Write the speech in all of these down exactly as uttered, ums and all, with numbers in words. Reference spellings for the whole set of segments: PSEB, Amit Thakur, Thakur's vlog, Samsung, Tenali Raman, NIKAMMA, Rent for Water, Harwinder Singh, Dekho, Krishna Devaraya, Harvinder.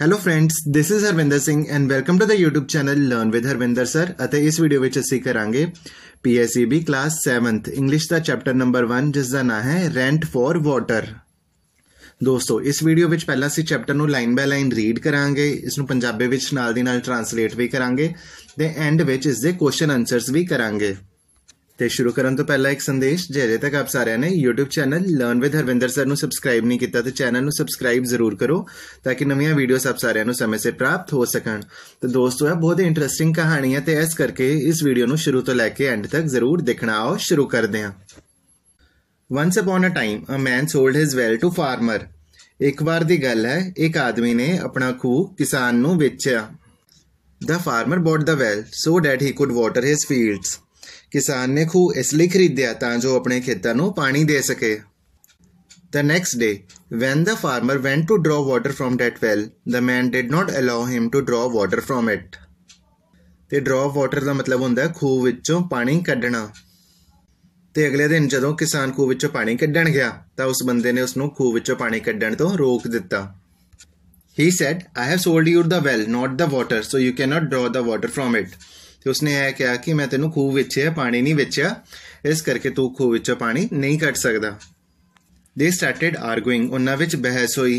Hello friends, this is Harwinder Singh and welcome to the YouTube channel Learn with Harwinder Sir. ਅਤੇ ਇਸ video ਵਿੱਚ ਅਸੀਂ ਕਰਾਂਗੇ P S E B class seventh English ਦਾ chapter number one ਜਿਸ ਦਾ ਨਾਮ ਹੈ ਰੈਂਟ ਫॉर ਵਾਟਰ। ਦੋਸਤੋ ਇਸ ਵੀਡੀਓ ਵਿੱਚ ਪਹਿਲਾਂ ਅਸੀਂ ਚੈਪਟਰ ਨੂੰ ਲਾਈਨ ਬਾਈ ਲਾਈਨ ਰੀਡ ਕਰਾਂਗੇ, ਇਸ ਨੂੰ ਪੰਜਾਬੀ ਵਿੱਚ ਨਾਲ ਦੀ ਨਾਲ ਟ੍ਰਾਂਸਲੇਟ ਵੀ ਕਰਾਂਗੇ ਤੇ ਐਂਡ ਵਿੱਚ ਇਸ ਦੇ ਕੁਐਸਚਨ ਆਨਸਰਸ ਵੀ ਕਰਾਂਗੇ। तो शुरू करने तो पहला एक संदेश, जे अजे तक आप सारे ने YouTube channel learn with Harvinder sir नू सबसक्राइब नहीं किया तो चैनल नू सबसक्राइब जरूर करो ताकि नवीं वीडियोस आप सारे नू समय से प्राप्त हो सकन। तो दोस्तों यह बहुत ही इंटरेस्टिंग कहानी है तो इस करके इस वीडियो नू शुरू तो लैके एंड तक जरूर देखना। आओ शुरू कर दें। Once upon a time a man sold his well to farmer. एक बार की गल है, एक आदमी ने अपना खूह किसान नू बेचा। The farmer bought the well so that he could water his fields. किसान ने खूह इसलिए खरीदया तां जो अपने खेतों को पानी दे सके। The next day when the farmer went to draw water from that well the man did not allow him to draw water from it. तो ड्रॉ वाटर का मतलब होंगे खूह विचों पानी कढ़ना। तो अगले दिन जदों किसान खूह विचों पानी कढ़न गया तो उस बंदे ने उसनों खूह विचों पानी कढ़न तो रोक दिता। He said I have sold you the well not the water so you can not draw the water from it. तो उसने यह कहा कि मैं तेनों खूह बेचे पानी नहीं बेचा, इस करके तू खूह विचों पानी नहीं कट सकता। दे स्टार्टेड आर्गुइंग, उन्होंने बहस हुई।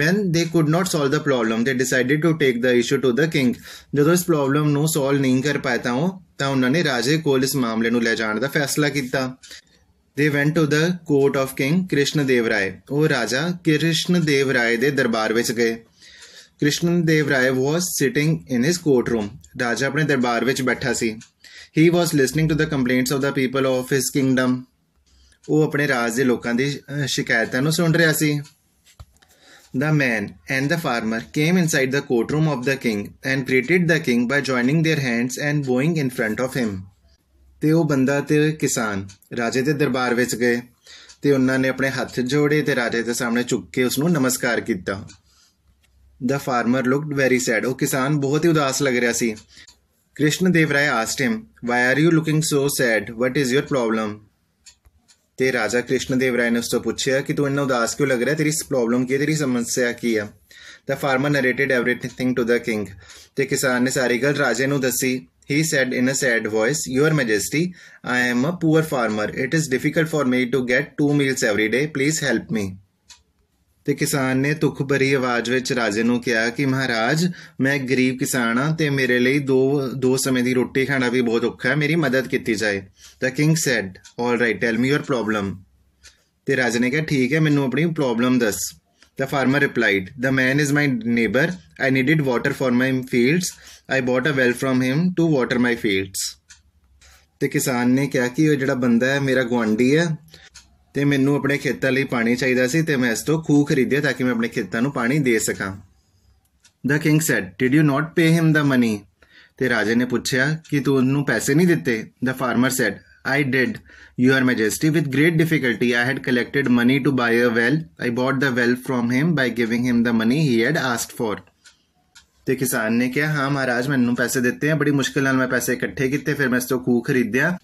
When they could not solve the problem they decided to take the issue to the king. जो इस प्रॉब्लम को सॉल्व नहीं कर पाता हूँ तो उन्होंने राजे को इस मामले को ले जाने का फैसला किया। They went to the court of king Krishna Devaraya. वो राजा कृष्ण देवराय के दरबार में गए। Krishna Devaraya was sitting in his court room. राजा अपने दरबार में बैठा सी। He was listening to the complaints of the people of his kingdom. वो अपने राज के लोगों की शिकायतों को सुन रहा सी। The man and the farmer came inside the court room of the king and greeted the king by joining their hands and bowing in front of him. तो वो बंदा तो किसान राजे के दरबार में गए तो उन्होंने अपने हाथ जोड़े तो राजे के सामने झुक के उसनूं नमस्कार किया। The farmer looked very sad. वो किसान बहुत ही उदास लग रहा सी। Krishna Devaraya asked him why are you looking so sad what is your problem. तो राजा कृष्ण देवराय ने उससे पूछा कि तू इतना उदास क्यों लग रहा है, तेरी प्रॉब्लम की है, तेरी समस्या की है। The farmer narrated everything to the king. तो किसान ने सारी गल राजे को दसी। He said in a sad voice your majesty I am a poor farmer it is difficult for me to get two meals every day please help me. तो किसान ने तुख भरी आवाज़ में राजे को कहा कि महाराज मैं गरीब किसान हाँ तो मेरे लिए दो दो समय की रोटी खाना भी बहुत औखा है, मेरी मदद की जाए। The king said all right tell me your problem. तो राजे ने कहा ठीक है, मैनू अपनी प्रॉब्लम दस। The farmer replied the man is my neighbour I needed water for my fields I bought a well from him to water my fields. तो किसान ने कहा कि वह जो बंदा है मेरा गुआढ़ी है तो मैनू अपने खेतों लिए पानी चाहिए सी तो मैं इस तो खूह खरीदिया ताकि मैं अपने खेतों को पानी दे सका। The king said did you not pay him the money. तो राजे ने पूछा कि तू उन्हें पैसे नहीं दिते। The farmer said I did your majesty with great difficulty I had collected money to buy a well I bought the well from him by giving him the money he had asked for. तो किसान ने कहा हाँ महाराज मैनू पैसे दिते हैं, बड़ी मुश्किल मैं पैसे इकट्ठे किए फिर मैं इस तो खूह खरीदिया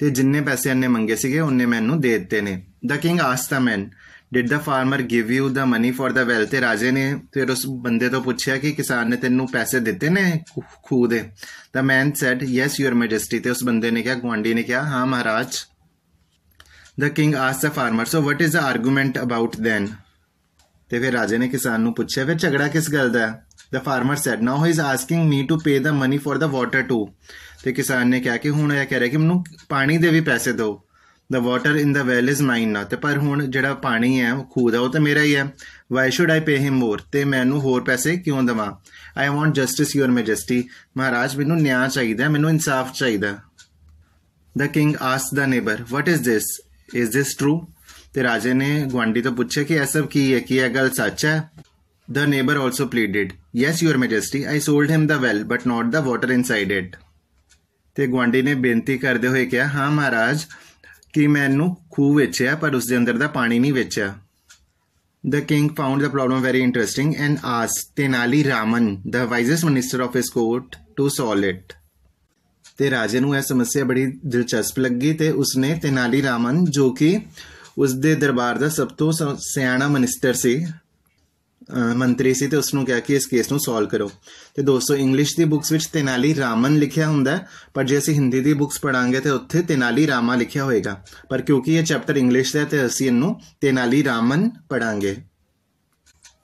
तो जिन्ने पैसे इन्हें मंगे सी उन्हें मैनू दे दिते ने। The king asked the man did the farmer give you the money for the well. तो राजे ने फिर उस बंदे तो पूछा कि किसान ने तेनों पैसे दिते ने खूह दे। The man said yes your majesty. तो उस बंदे ने कहा गुआढ़ी ने कहा हाँ महाराज। The king asked the farmer so what is the argument about then. तो फिर राजे ने किसान को पूछा फिर झगड़ा किस गल का। The farmer said now he is asking me to pay the money for the water too. तो किसान ने कहा कि हूँ यह कह रहा कि मैनू पानी के भी पैसे दो। The water in the well is mine ना तो पर हूँ जो पानी है खूह का वो तो मेरा ही है। Why should I pay him more. तो मैनू होर पैसे क्यों देवां। I want justice your majesty. महाराज मैनू न्याय चाहिए, मैनू इंसाफ चाहिए। The king asked the neighbour what is this is this true. तो राजे ने गुआढ़ी तो पूछा कि यह सब की है, कि यह गल सच है। The neighbour also pleaded yes your majesty I sold him the well but not the water inside it. तो गुआढ़ी ने बेनती करते हुए कहा हाँ महाराज कि मैनू खूह बेचा पर उसके अंदर का पानी नहीं बेचा। The king found the problem very interesting and asked Tenali Raman the wisest minister of his court to solve it. तो राजे नू यह समस्या बड़ी दिलचस्प लगी तो उसने तेनाली रामन जो कि उसके दरबार का सब तो सियाणा मिनिस्टर से ਮੰਤਰੀ ਸੀ ਤੇ ਉਸ ਨੂੰ ਕਿਹਾ ਕਿ ਇਸ ਕੇਸ ਨੂੰ ਸੋਲਵ ਕਰੋ। ਤੇ ਦੋਸਤੋ ਇੰਗਲਿਸ਼ ਦੀ ਬੁੱਕਸ ਵਿੱਚ ਤੇਨਾਲੀ ਰਾਮਨ ਲਿਖਿਆ ਹੁੰਦਾ ਪਰ ਜੇ ਅਸੀਂ ਹਿੰਦੀ ਦੀ ਬੁੱਕਸ ਪੜਾਂਗੇ ਤੇ ਉੱਥੇ ਤੇਨਾਲੀ ਰਾਮਾ ਲਿਖਿਆ ਹੋਏਗਾ, ਪਰ ਕਿਉਂਕਿ ਇਹ ਚੈਪਟਰ ਇੰਗਲਿਸ਼ ਦਾ ਤੇ ਅਸੀਂ ਇਹਨੂੰ Tenali Raman ਪੜਾਂਗੇ।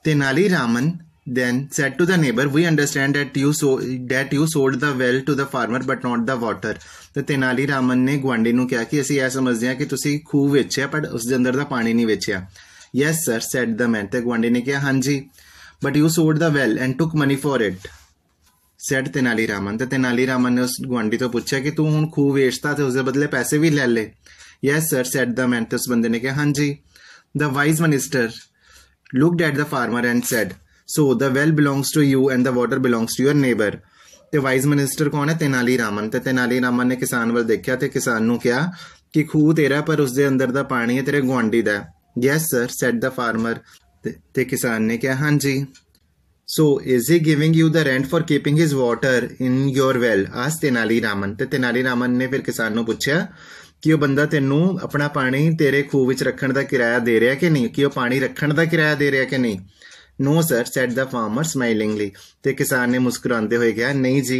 Tenali Raman then said to the neighbor, "We understand that you so that you sold the well to the farmer but not the water." तो Tenali Raman ने गुआंडी नू क्या कि ऐसी यह समझते हैं कि तुसी खूह बेचिया पर उस दे अंदर दा पानी नहीं बेचिया। "Yes sir," said the man. तो गुआंडी ने कहा हाँ जी। "But you sold the well and took money for it," said Tenali Raman. तो Tenali Raman ने उस गुआंडी तो पूछा कि तू हुण खूह बेचता तो उसके बदले पैसे भी ले ले। "Yes sir," said the man. तो उस बंदे ने कहा हाँ जी। "The wise minister looked at the farmer and said, so the well belongs to you and the water belongs to your neighbor." तो वाइज मिनिस्टर कौन है? तेनाली रामन। तो तेनाली रामन ने किसान वाल देखा तो किसान ने कहा कि खूह तेरा पर उस दे अंदर दा पानी है तेरे गुआंडी दा। "Yes sir," said the farmer. तो किसान ने कहा हाँ जी। "So is he giving you the rent for keeping his water in your well?" asked Tenali Raman. तो तेनाली रामन ने फिर किसान को पूछा कि वह बंदा तेनू अपना पानी तेरे खूह विच रखण दा किराया दे रहा कि नहीं, कि वह पानी रखण दा किराया दे रहा कि नहीं। "No sir," said the farmer smilingly. तो किसान ने मुस्कुराते हुए कहा नहीं जी।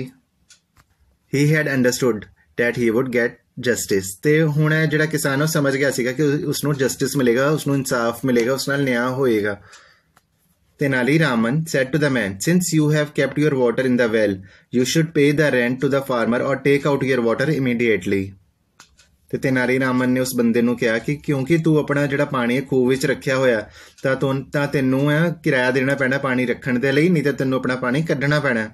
He had understood that he would get justice. तो हुण जिहड़ा किसान है समझ गया सीगा कि उसनू जस्टिस मिलेगा, उसनू इंसाफ मिलेगा, उस नाल न्याय होएगा। Tenali Raman said to the man, "Since you have kept your water in the well, you should pay the rent to the farmer or take out your water immediately." तो तेनाली रामन ने उस बंदे नू कहा कि क्योंकि तू अपना जिहड़ा पानी खूह विच रखिया होया तां तूं तां तैनू किराया देना पैना पानी रखण दे लई, नहीं तां तैनू अपना पानी कड्ढना पैना।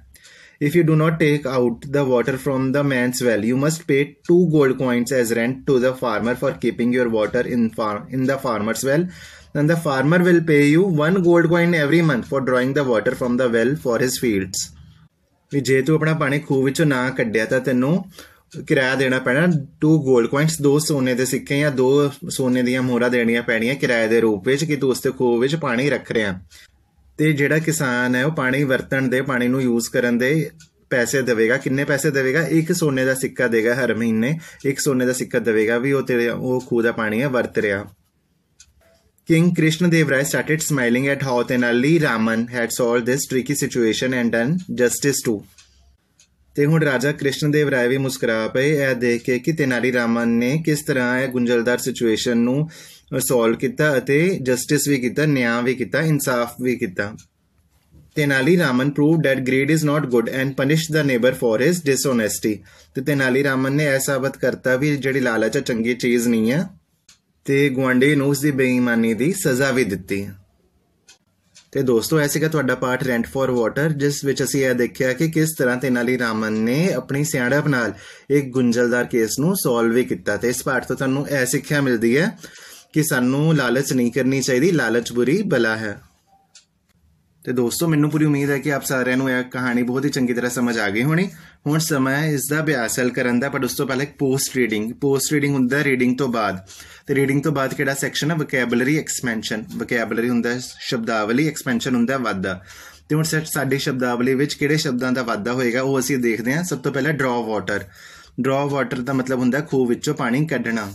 "If you do not take out the water from the man's well, you must pay two gold coins as rent to the farmer for keeping your water in farm in the farmer's well, and the farmer will pay you one gold coin every month for drawing the water from the well for his fields." ਵੀ ਜੇ ਤੂੰ ਆਪਣਾ ਪਾਣੀ ਖੂਹ ਵਿੱਚੋਂ ਨਾ ਕੱਢਿਆ ਤਾਂ ਤੈਨੂੰ किराया देना पैना टू गोल्ड कॉइंस, दो सोने के सिक्के या दो सोने दियां मोहरा देनिया पैनिया किराए के रूप में कि तू उसके खूह विच पानी रख रहा। तो जिहड़ा किसान है वह पानी वरतन दे, पानी नू यूज़ करन दे पैसे देगा। किन्ने पैसे देगा? एक सोने का सिक्का देगा, हर महीने एक सोने का सिक्का देगा भी वो तेरे वो खूह का पानी है वरत रहा। King Krishna Devaraya started smiling at how Tenali Raman had solved this tricky situation and done justice too. तो हुण राजा कृष्ण देव राय भी मुस्कुरा पे यह देख के कि तेनाली रामन ने किस तरह गुंझलदार सिचुएशन नू सॉल्व किया, जस्टिस भी किया, न्याय भी किया, इंसाफ भी किया। Tenali Raman prove that greed is not good and punish the neighbour for his dishonesty. तो तेनाली रामन ने यह साबित करता भी जिहड़ी लालच है चंगी चीज़ नहीं है, तो गुआंढी नू उसकी बेईमानी की सज़ा भी दिती। तो दोस्तों ऐसे का तुहाडा पाठ रेंट फॉर वाटर, जिस विच असीं यह देखिया कि किस तरह तेनाली रामन ने अपनी सियाणप नाल एक गुंझलदार केस नू सॉल्व भी किया। तो इस पाठ तो तुहानू यह सिक्ख्या मिलती है कि सानू लालच नहीं करनी चाहिए, लालच बुरी बला है। तो दोस्तों मैनू पूरी उम्मीद है कि आप सारिआं नू यह कहानी बहुत ही चंगी तरह समझ आ गई होनी। हुण समय इसका अभ्यास हल करन दा, पर उस तो पहले एक पोस्ट रीडिंग पोस्ट रीडिंग हुंदा रीडिंग तो बाद तो रीडिंग तो बाद किहड़ा सैक्शन है? वकैबलरी एक्सपेंशन। वकैबलरी हुंदा शब्दावली, एक्सपेंशन हुंदा वाधा। तो हुण सर साडी शब्दावली विच किहड़े शब्दां दा वाधा होएगा वो असीं देखदे हां। सब तो पहला ड्रॉ वाटर। ड्रॉ वाटर दा मतलब हुंदा खूह विचों पानी कड्ढना।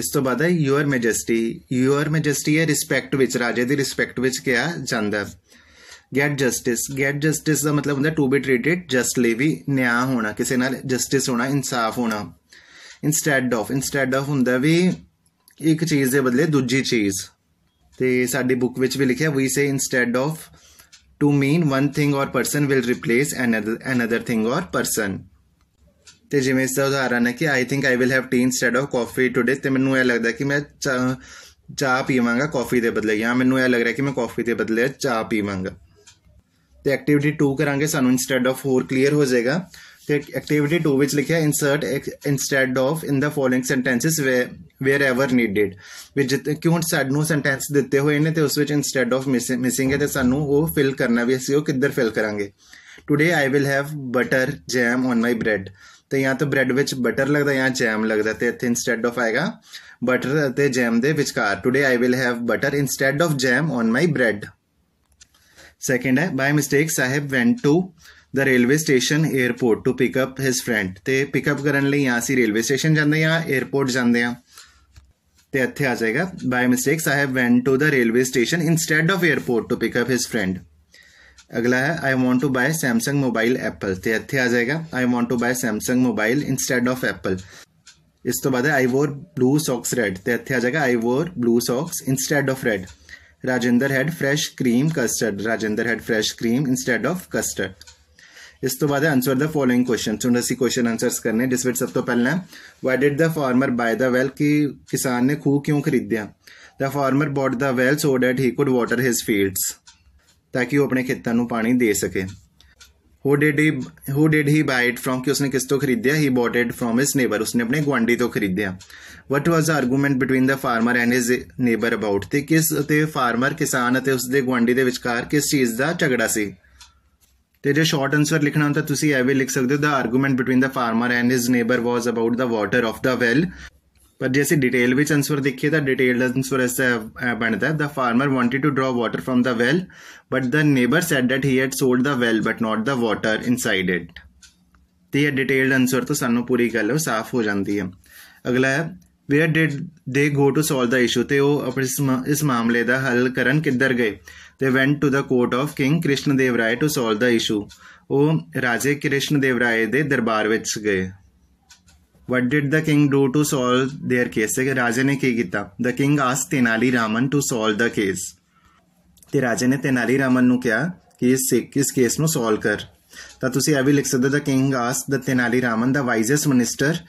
इस तो बाद है योर मैजेस्टी। योर मैजेस्टी है रिस्पैक्ट विच, राजे दी रिस्पैक्ट विच किहा जांदा। Gate justice. गैट जस्टिस का मतलब होंगे टू बी ट्रीटेड जस्टली, भी न्याय होना, किसी जस्टिस होना, इंसाफ होना। Instead of. इंस्टैड ऑफ होंगे भी एक चीज़ के बदले दूजी चीज़। तो साड़ी बुक विच भी लिखा we say instead of to mean one thing or person will replace another another thing or person. तो जिमें इसका उदाहरण है कि I think I will have tea instead of coffee today. तो मैं यह लगता कि मैं चा चाह पीवगा कॉफी के बदले, या मैं यह लग रहा है कि मैं कॉफी के बदले चाह पीवगा। तो एक्टिविटी टू करांगे सानू इंस्टैड ऑफ होर क्लीयर हो जाएगा। तो एक्टिविटी टू विच लिखा insert instead of in the following sentences wherever needed. भी जित क्यों सानू सेंटेंस दिते हुए ने तो उस विच इंस्टैड ऑफ मिस मिसिंग है, तो सानू वो फिल करना भी असीं वो किधर फिल करांगे। Today I will have butter jam on my bread. तो या तो ब्रैड विच बटर लगता या जैम लगता, तो इत्थे इंस्टैड ऑफ आएगा बटर ते जैम दे विचकार। Today I will have butter instead of jam on my bread. Second है by mistake Sahib went to the railway station airport to pick up his friend. तो पिकअप करने लिए यहाँ से रेलवे स्टेशन जाते हैं या एयरपोर्ट जाते हैं। तथ्य आ जाएगा, by mistakes I have went to the railway station instead of airport to pick up his friend. अगला है I want to buy Samsung mobile Apple, तथ्य आ जाएगा I want to buy Samsung mobile instead of Apple. इस तो बाद है I wore blue socks red, तथ्य आ जाएगा I wore blue socks instead of red. Rajendra had fresh cream custard, Rajendra had fresh cream instead of custard. इस तो बाद है आंसर द फॉलोइंग क्वेश्चन, चुनासी क्वेश्चन आंसर्स करने जिसमें सब तो पहला है why did the farmer buy the well, कि किसान ने खूह क्यों खरीद दिया। The farmer bought the well so that he could water his fields, ताकि वो अपने खेतों को पानी दे सके। Who did he who did he buy it from, कि उसने किस तो खरीदा। He bought it from his neighbour, उसने अपने गुआंढी तो खरीदा। What was the argument between the farmer and his neighbour about, तो किस ते फार्मर किसान अते उसके गुआंढी के विचकार किस चीज़ का झगड़ा सी। तो जो शॉर्ट आंसर लिखना होता तुम यह भी लिख सकते हो the argument between the farmer and his neighbour was about the water of the well. पर जैसे डिटेल में आंसर देखिए तो डिटेल आंसर ऐसा बनता है the farmer wanted to draw water from the well but the neighbour said that he had sold the well but not the water inside it. तो यह डिटेल्ड आंसर तो सानू पूरी गल साफ हो जाती है। अगला है where did they go to solve the issue, तो वो अपने इस मामले का हल करन किधर गए। They went to the court of king Krishna Devaraya to solve the issue, वो राजे कृष्ण देवराय के दरबार विच गए। What did the king do to solve their case, राजे ने की किया। The king asked Tenali Raman to solve the case, तो राजे ने तेनाली रामन नू कहा कि इस इस केस नू सॉल्व कर। तो तुसी यह भी लिख सकते हो the king asked the Tenali Raman the wisest minister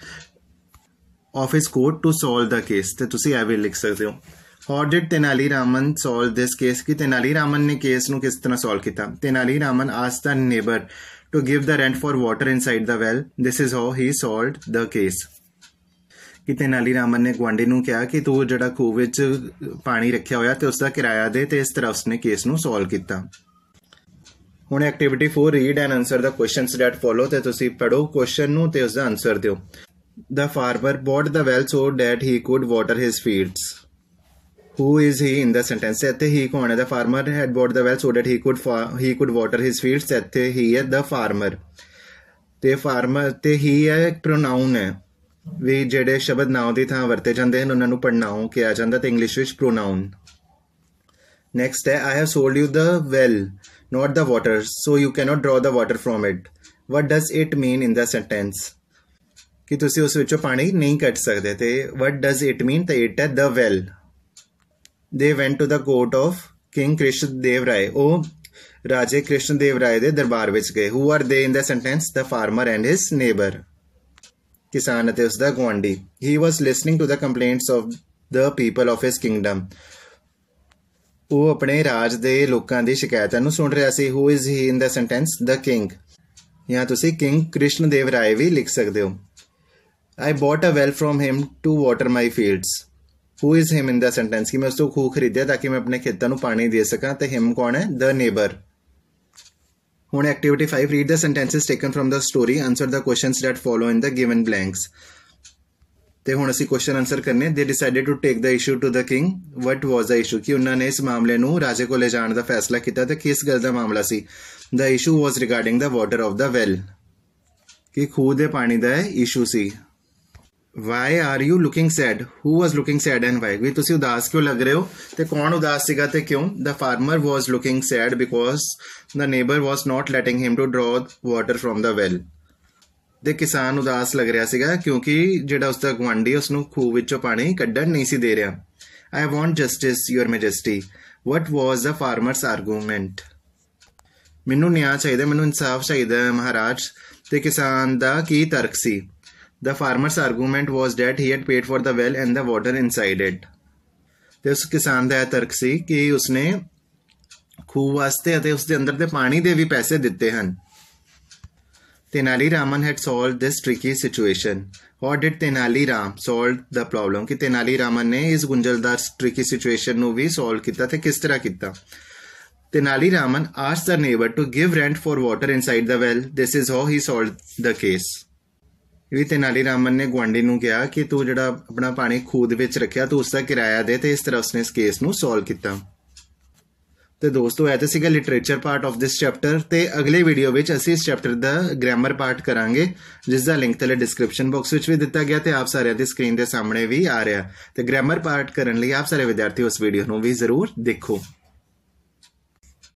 of his court to solve the case, तो तुसी यह भी लिख सकते हो। How did Tenali Raman solve this case, कि तेनाली रामन ने केस नू किस तरह सॉल्व किया। Tenali Raman asked the neighbour to give the rent for water inside the well, this is how he solve the case, कि तेनाली रामन ने गुआंढी नू कहा कि तू जड़ा खूह विच पानी रखा होया तो उसका किराया दे, तो इस तरह उसने केस नू सॉल्व किया। हुण activity four read and answer the questions that follow, तो तुसी पढ़ो क्वेश्चन नू ते उसका आंसर दिओ। The farmer bought the well so that he could water his fields, who is he in the sentence, इत्थे ही कौन है। The farmer had bought the well so that he could he could water his fields, इत्थे he है the farmer. ते farmer ते ही है एक pronoun है भी जिहड़े शब्द नाउन दी थां वरते जांदे हन उहनां नूं प्रोनाउन कहा जांदा, ते इंग्लिश विच प्रोनाउन। नैक्सट है I have sold you the well not the water so you cannot draw the water from it, what does it mean in the sentence, कि तुसी उस विचों पानी नहीं कट सकदे। ते वट डज इट मीन, तो इट है the well. They went to the court of king Krishna देव राय, वो राजे कृष्ण देव राय के दरबार विच गए। Who are they in the sentence, the farmer and his neighbour, किसान अते उसका गुआंढी। He was listening to the complaints of the people of his kingdom, वो अपने राज दे लोकां दी शिकायतां नूं सुन रहा सी। Who is he in the sentence, the king, या तुसी किंग कृष्ण देव राय भी लिख सकते हो। I bought a well from him to water my fields, who is him in the sentence, कि मैं उसको खूह खरीदा ताकि मैं अपने खेतों को पानी दे सका, तो हिम कौन है, द नेबर। हुण activity five read the sentences taken from the story, answer the questions that follow in the given blanks. तो हुण असी क्वेश्चन आंसर करने। They decided to take the issue to the king, what was the issue, कि उन्होंने इस मामले को राजे को ले जाने का फैसला किया, तो किस गल का मामला सी। The issue was regarding the water of the well, कि खूह के पानी का इशू सी। Why are you looking sad, who was looking sad and why, भी तुसी उदास क्यों लग रहे हो, तो कौन उदास सीगा ते क्यों। The farmer was looking sad because the neighbour was not letting him to draw water from the well, तो किसान उदास लग रहा सीगा क्योंकि जिहड़ा उसका गुआंढी उसनूं खूह विचों पानी कड्ढण नहीं सी दे रहा। I want justice your majesty, what was the farmer's argument, मैनू न्याय चाहिए, मैनू इंसाफ चाहिए महाराज, तो किसान का की तर्क सी। The farmer's argument was that he had paid for the well and the water inside it, तो उस किसान का यह तर्क सी कि उसने खूह वास्ते अते उसके अंदर के पानी के भी पैसे दिते हैं। Tenali Raman had solve this tricky situation, how did Tenali Ram solve the problem, कि तेनाली रामन ने इस गुंझलदार ट्रिकी सिचुएशन नू भी सॉल्व किया, तो किस तरह किया। Tenali Raman asked the neighbour to give rent for water inside the well, this is how he solve the case, भी तेनाली रामन ने गुआंढी नू कहा कि तू जड़ा अपना पानी खूद विच रखिया तू उसका किराया दे, तो इस तरह उसने इस केस नू सॉल्व किया। तो दोस्तों ऐ तुसीं literature part of this chapter तो अगले वीडियो में असीं इस चैप्टर का ग्रामर पार्ट करांगे जिसका लिंक थले डिस्क्रिप्शन बॉक्स में भी दिता गया तो आप सारे की स्क्रीन के सामने भी आ रहा। तो ग्रामर पार्ट करने लिए आप सारे विद्यार्थी उस वीडियो में भी जरूर देखो।